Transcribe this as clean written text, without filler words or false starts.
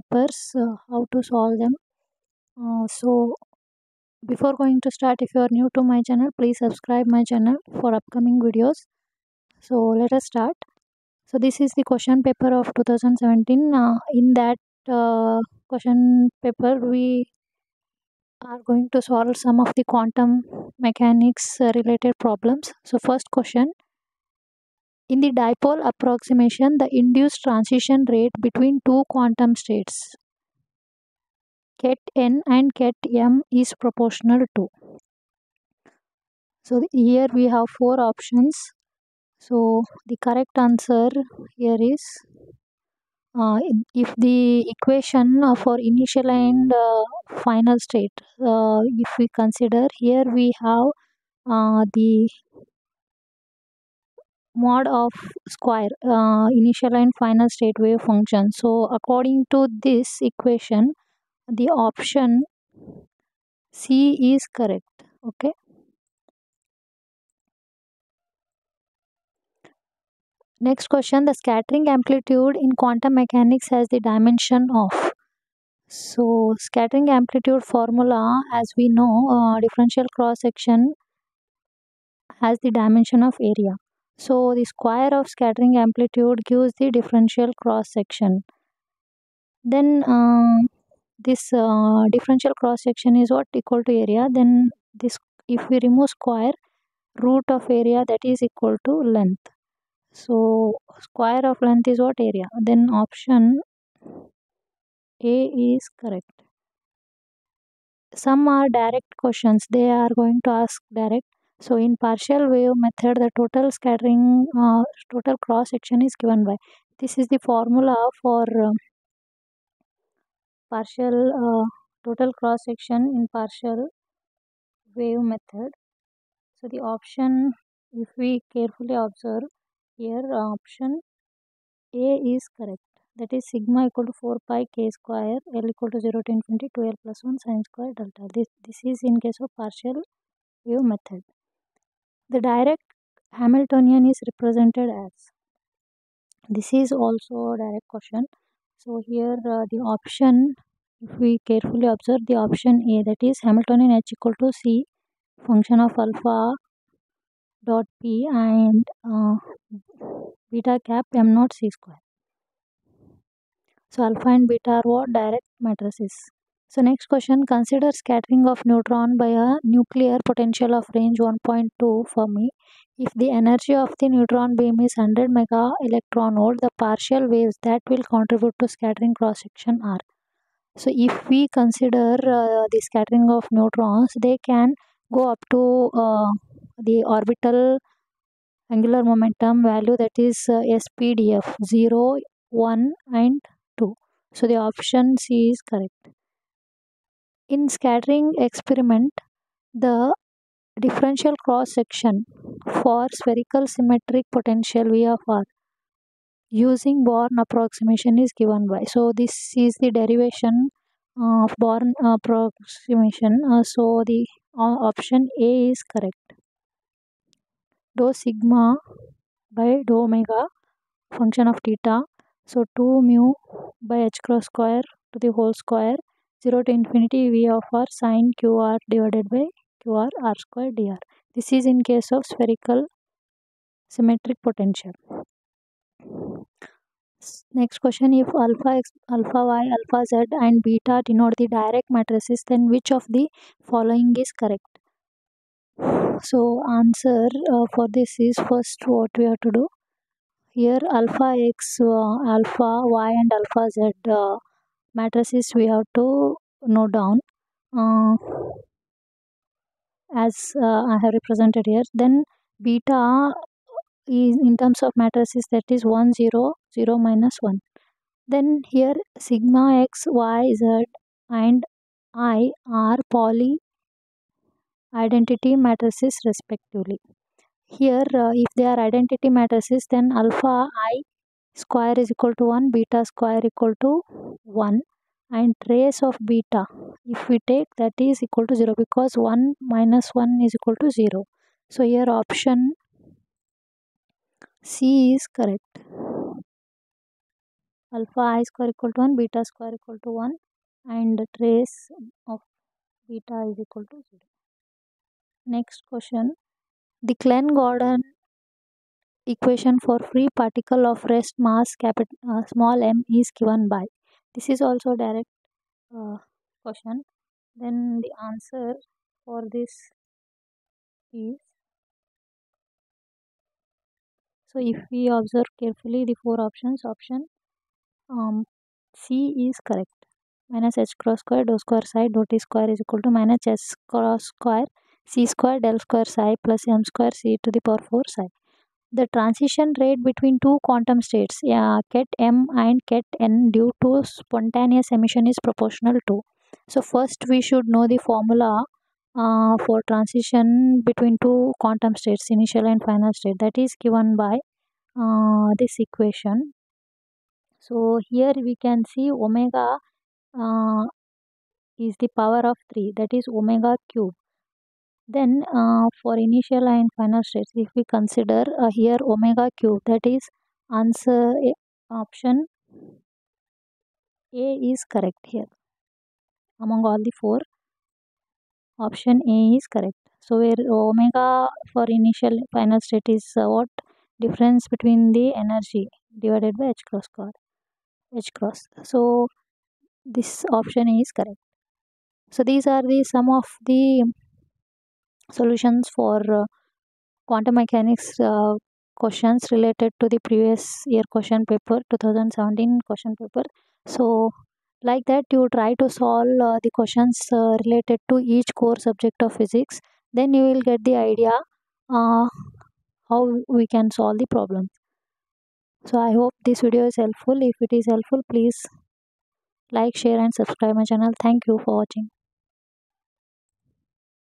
papers how to solve them. So before going to start, if you are new to my channel, please subscribe my channel for upcoming videos. So let us start. So this is the question paper of 2017. In that question paper, we are going to solve some of the quantum mechanics related problems. So first question. In the dipole approximation, the induced transition rate between two quantum states ket n and ket m is proportional to. So here we have four options. So the correct answer here is if the equation for initial and final state, if we consider, here we have the mod of square initial and final state wave function. So according to this equation, the option C is correct. Okay. Next question, the scattering amplitude in quantum mechanics has the dimension of. So scattering amplitude formula, as we know, differential cross section has the dimension of area. So the square of scattering amplitude gives the differential cross section. Then this differential cross section is what? Equal to area. Then this, if we remove square, root of area, that is equal to length. So square of length is what? Area. Then option A is correct. Some are direct questions. They are going to ask direct. So in partial wave method, the total scattering, total cross section is given by. This is the formula for total cross section in partial wave method. So the option, if we carefully observe here, option A is correct. That is sigma equal to 4 pi k square, L equal to 0 to infinity, 2L plus 1 sine square delta. This is in case of partial wave method. The direct Hamiltonian is represented as. This is also a direct question. So here the option, if we carefully observe, the option A, that is Hamiltonian H equal to C, function of alpha dot P and beta cap M naught C square. So alpha and beta are what? Direct matrices. So next question, consider scattering of neutron by a nuclear potential of range 1.2 Fermi. If the energy of the neutron beam is 100 mega electron volt, the partial waves that will contribute to scattering cross-section are. So if we consider the scattering of neutrons, they can go up to the orbital angular momentum value, that is SPDF 0, 1 and 2. So the option C is correct. In scattering experiment, the differential cross section for spherical symmetric potential V of R using Born approximation is given by. So this is the derivation of Born approximation. So the option A is correct. Dou sigma by dou omega, function of theta. So 2 mu by h cross square to the whole square, 0 to infinity V of R sine QR divided by QR R square dr. This is in case of spherical symmetric potential. Next question, if alpha x, alpha y, alpha z and beta denote the direct matrices, then which of the following is correct? So answer for this is, first what we have to do here, alpha x, alpha y and alpha z matrices we have to note down as I have represented here. Then beta is in terms of matrices, that is 1 0 0 minus 1. Then here sigma x, y, z and I are Pauli identity matrices respectively. Here if they are identity matrices, then alpha I square is equal to 1, beta square equal to 1 and trace of beta, if we take, that is equal to 0 because 1 minus 1 is equal to 0. So here option C is correct. alpha I square equal to 1, beta square equal to 1, and the trace of beta is equal to 0. Next question. The Klein-Gordon equation for free particle of rest mass small m is given by. This is also direct question. Then the answer for this is, so if we observe carefully the four options, option C is correct. Minus h cross square dou square psi dou t square is equal to minus h cross square c square del square psi plus m square c to the power 4 psi. The transition rate between two quantum states ket m and ket n due to spontaneous emission is proportional to. So first we should know the formula for transition between two quantum states, initial and final state, that is given by this equation. So here we can see omega is the power of 3, that is omega cube. Then for initial and final states, if we consider here omega cube, that is answer option A is correct here. Among all the four, option A is correct. So where omega for initial final state is what? Difference between the energy divided by h cross square. So this option A is correct. So these are the some of the solutions for quantum mechanics questions related to the previous year question paper, 2017 question paper. So like that you try to solve the questions related to each core subject of physics, then you will get the idea how we can solve the problem. So I hope this video is helpful. If it is helpful, please like, share and subscribe my channel. Thank you for watching.